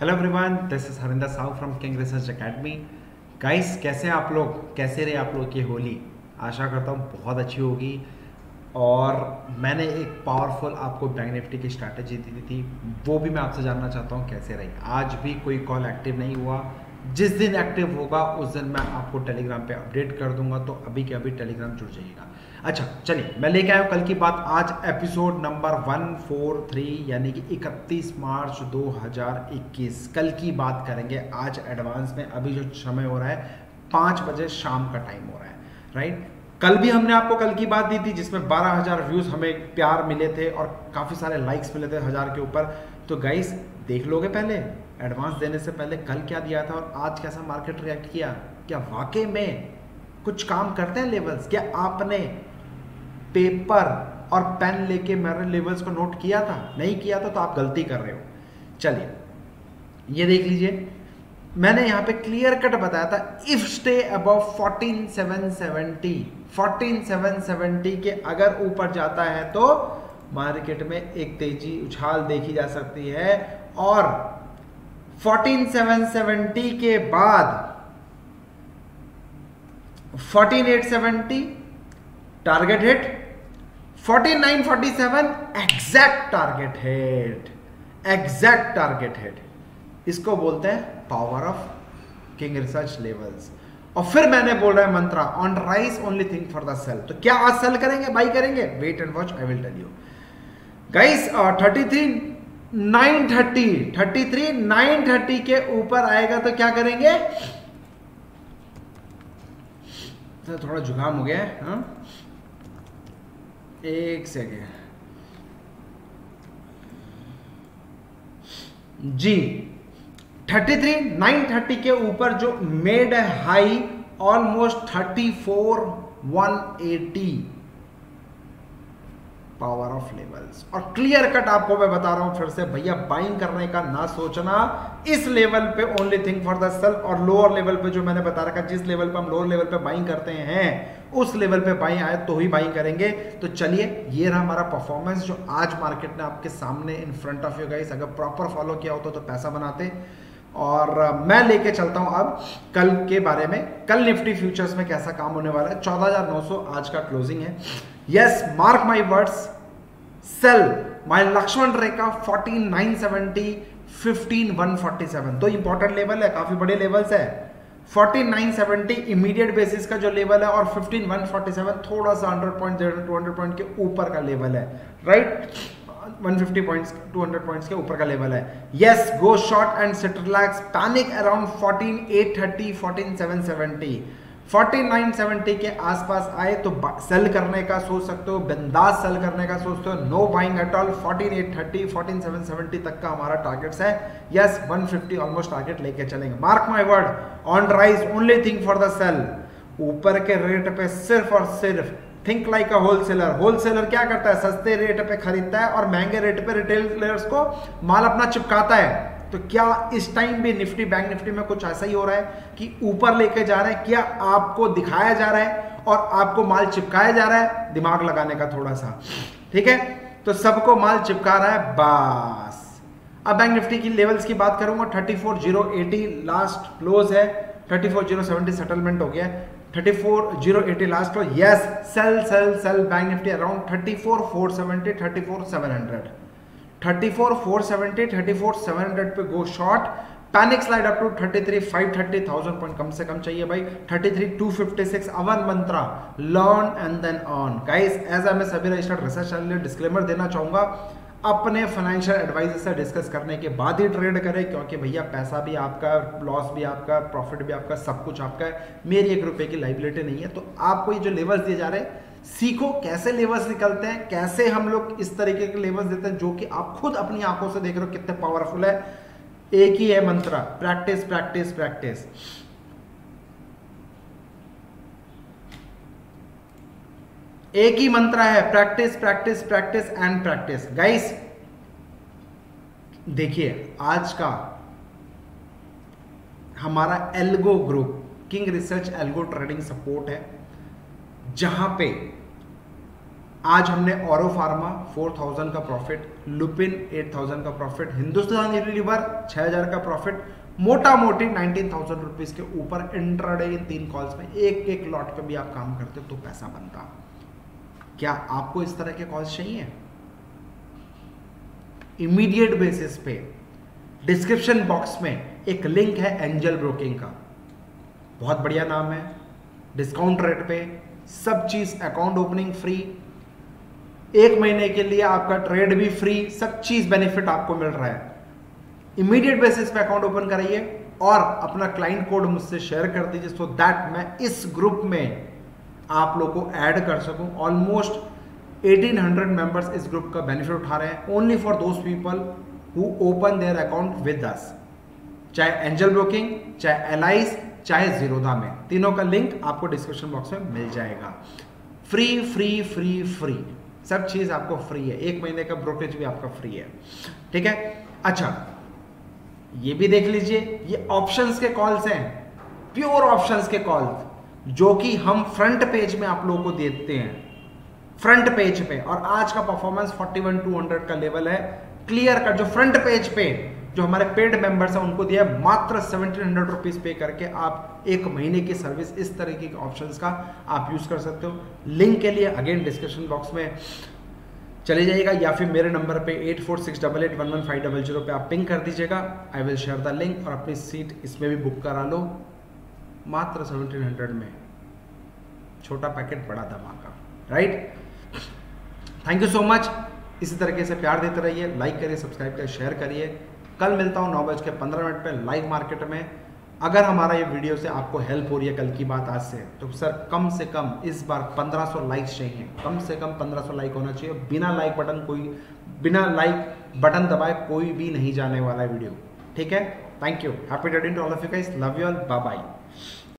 Hello everyone, this is Harinda Sahu from king research academy. Guys, कैसे आप लोग, कैसे रहे आप लोग की होली? आशा करता हूँ बहुत अच्छी होगी। और मैंने एक पावरफुल आपको बैंक निफ्टी की स्ट्रैटेजी दी थी, वो भी मैं आपसे जानना चाहता हूँ कैसे रही। आज भी कोई कॉल एक्टिव नहीं हुआ, जिस दिन एक्टिव होगा उस दिन मैं आपको टेलीग्राम पे अपडेट कर दूंगा, तो अभी के अभी टेलीग्राम जुड़ जाइएगा। अच्छा चलिए, मैं लेके आया हूँ कल की बात आज एपिसोड नंबर 143 यानी कि 31 मार्च 2021। कल की बात करेंगे आज एडवांस में। अभी जो समय हो रहा है 5 बजे शाम का टाइम हो रहा है, राइट। कल भी हमने आपको कल की बात दी थी जिसमें 12,000 व्यूज़ हमें प्यार मिले थे और काफ़ी सारे लाइक्स मिले थे 1000 के ऊपर। तो गाइस देख लोगे पहले, एडवांस देने से पहले कल क्या दिया था और आज कैसा मार्केट रिएक्ट किया, क्या वाकई में कुछ काम करते हैं लेवल्स, क्या आपने पेपर और पेन लेके मेरे लेवल्स को नोट किया था? नहीं किया था तो आप गलती कर रहे हो। चलिए ये देख लीजिए, मैंने यहाँ पे क्लियर कट बताया था, इफ स्टे अबव 14,770 के अगर ऊपर जाता है तो मार्केट में एक तेजी उछाल देखी जा सकती है। और 14,770 के बाद 14,870 target hit, 14,947 exact target hit. इसको बोलते हैं power of king research levels. और फिर मैंने बोल रहा है मंत्रा, on rise only think for the sell. तो क्या आज सेल करेंगे, बाई करेंगे? Wait and watch, I will tell you guys. 33,930 के ऊपर आएगा तो क्या करेंगे? तो थोड़ा जुकाम हो गया है, हाँ? एक सेकेंड जी। 33,930 के ऊपर जो made high almost 34,180 power of levels. और क्लियर कट आपको मैं बता रहा हूं फिर से, भैया बाइंग करने का ना सोचना, इस लेवल पे only think for the sell. और लोअर लेवल पे जो मैंने बता रखा, जिस लेवल पे हम लोअर लेवल पे बाइंग करते हैं उस लेवल पे बाइंग आए तो ही बाइंग करेंगे। तो चलिए ये रहा हमारा परफॉर्मेंस जो आज मार्केट ने आपके सामने in front of you guys. अगर प्रॉपर फॉलो किया होता तो पैसा बनाते। और मैं लेके चलता हूं अब कल के बारे में, कल निफ्टी फ्यूचर्स में कैसा काम होने वाला है। 14,900 आज का क्लोजिंग है। Yes, mark my words, sell. My Lakshman rekha 14,970, 15,147। दो इंपॉर्टेंट लेवल है, काफी बड़े लेवल्स है। 14,970 इमीडिएट बेसिस का जो लेवल है और 15,147 थोड़ा सा 100 पॉइंट 200 पॉइंट के ऊपर का लेवल है, राइट। 150 पॉइंट्स 200 पॉइंट्स के ऊपर का लेवल है। Yes, go short and sit relax. Panic around 14,830, 14,770, 14,970 के आसपास आए तो सेल करने का सोच सकते हो, बिंदास सेल करने का सोचते हो, नो बाइंग एट ऑल। 14,830, 14,770 तक का हमारा टारगेट्स है। यस, 150 ऑलमोस्ट टारगेट लेके चलेंगे। Mark my word, on rise only think for the sell. ऊपर के रेट पे सिर्फ और सिर्फ think like a wholesaler. Wholesaler क्या करता है, सस्ते रेट पे खरीदता है और महंगे रेट पे रिटेलर्स को माल अपना चिपकाता है। तो क्या इस टाइम भी निफ्टी, बैंक निफ्टी में कुछ ऐसा ही हो रहा है कि ऊपर लेके जा रहे हैं, क्या आपको दिखाया जा रहा है और आपको माल चिपकाया जा रहा है? दिमाग लगाने का थोड़ा सा, ठीक है। तो सबको माल चिपका रहा है, बस। अब बैंक निफ्टी की लेवल्स की बात करूंगा। 34,080 लास्ट क्लोज है, 34,070 सेटलमेंट हो गया है, 34,080 last close. Yes, sell sell sell. Bank Nifty around 34,470, 34,700, 34,470, 34,700 पे go short. Panic slide up to 33,530, 1000 point कम से कम चाहिए भाई। 33,256 अवन मंत्रा, learn and then earn. Guys, as मैं सभी रजिस्टर्ड रिसर्च चैनल डिस्क्लेमर देना चाहूंगा, अपने फाइनेंशियल एडवाइजर से डिस्कस करने के बाद ही ट्रेड करें, क्योंकि भैया पैसा भी आपका, लॉस भी आपका, प्रॉफिट भी आपका, सब कुछ आपका है। मेरी 1 रुपये की लाइबिलिटी नहीं है। तो आपको ये जो लेवल्स दिए जा रहे हैं, सीखो कैसे लेवल्स निकलते हैं, कैसे हम लोग इस तरीके के लेवल्स देते हैं जो कि आप खुद अपनी आंखों से देख रहे हो कितने पावरफुल है। एक ही है मंत्रा, प्रैक्टिस प्रैक्टिस प्रैक्टिस। एक ही मंत्रा है, practice practice practice and practice. Guys देखिए, आज का हमारा algo group king research algo trading support है, जहां पे आज हमने ऑरोफार्मा 4000 का प्रॉफिट, लुपिन 8000 का प्रॉफिट, हिंदुस्तान यूनिलीवर 6000 का प्रॉफिट, मोटा मोटी 19000 रुपीस के ऊपर इंट्राडे इन 3 कॉल्स में एक एक लॉट पे भी आप काम करते हो तो पैसा बनता। क्या आपको इस तरह के कॉल्स चाहिए? इमीडिएट बेसिस पे डिस्क्रिप्शन बॉक्स में एक लिंक है एंजल ब्रोकिंग का, बहुत बढ़िया नाम है, डिस्काउंट रेट पे सब चीज, अकाउंट ओपनिंग फ्री, 1 महीने के लिए आपका ट्रेड भी फ्री, सब चीज बेनिफिट आपको मिल रहा है। इमीडिएट बेसिस पे अकाउंट ओपन कराइए और अपना क्लाइंट कोड मुझसे शेयर कर दीजिए सो दैट मैं इस ग्रुप में आप लोगों को ऐड कर सकूं। ऑलमोस्ट 1800 मेंबर्स इस ग्रुप का बेनिफिट उठा रहे हैं, only for those people who open their account with us, चाहे एंजल ब्रोकिंग, चाहे एलाइस, चाहे जीरोधा में, तीनों का लिंक आपको डिस्क्रिप्शन बॉक्स में मिल जाएगा। फ्री फ्री फ्री फ्री सब चीज आपको फ्री है, 1 महीने का ब्रोकरेज भी आपका फ्री है, ठीक है। अच्छा ये भी देख लीजिए, ये ऑप्शंस के कॉल्स हैं, प्योर ऑप्शंस के कॉल्स जो कि हम फ्रंट पेज में आप लोगों को देते हैं, फ्रंट पेज पे। और आज का परफॉर्मेंस 41,200 का लेवल है, क्लियर कट, जो फ्रंट पेज पे जो हमारे पेड मेंबर्स हैं उनको दिया है, मात्र 1700 रुपीस पे करके आप 1 महीने की सर्विस इस तरह के ऑप्शंस का आप यूज कर सकते हो। लिंक के लिए अगेन डिस्क्रिप्शन बॉक्स में चले जाइएगा या फिर मेरे नंबर पे 8468811500 पे आप पिंग कर दीजिएगा, I will share the link, और अपनी सीट इसमें भी बुक करा लो, मात्र 1700 में, छोटा पैकेट बड़ा धमाका, right. Thank you so much, इसी तरीके से प्यार देते रहिए, लाइक करिए, सब्सक्राइब करिए, शेयर करिए। कल मिलता हूँ 9:15 पे लाइव मार्केट में। अगर हमारा ये वीडियो से आपको हेल्प हो रही है कल की बात आज से, तो सर कम से कम इस बार 1500 लाइक्स चाहिए, कम से कम 1500 लाइक होना चाहिए। बिना लाइक बटन दबाए कोई भी नहीं जाने वाला है वीडियो, ठीक है। Thank you. Happy trading to all of you guys. Love you all. Bye bye.